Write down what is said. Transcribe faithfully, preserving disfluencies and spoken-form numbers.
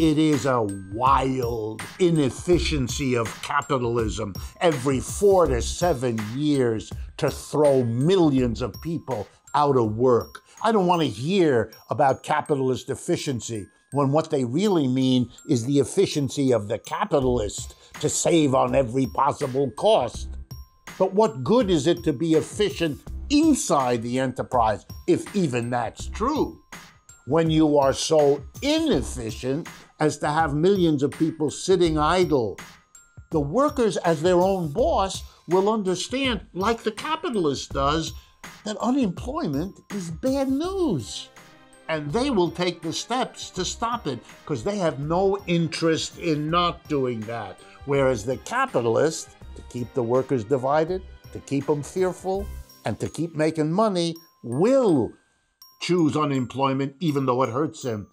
It is a wild inefficiency of capitalism every four to seven years to throw millions of people out of work. I don't want to hear about capitalist efficiency when what they really mean is the efficiency of the capitalist to save on every possible cost. But what good is it to be efficient inside the enterprise, if even that's true, when you are so inefficient as to have millions of people sitting idle? The workers, as their own boss, will understand, like the capitalist does, that unemployment is bad news. And they will take the steps to stop it, because they have no interest in not doing that. Whereas the capitalist, to keep the workers divided, to keep them fearful, and to keep making money, will choose unemployment even though it hurts him.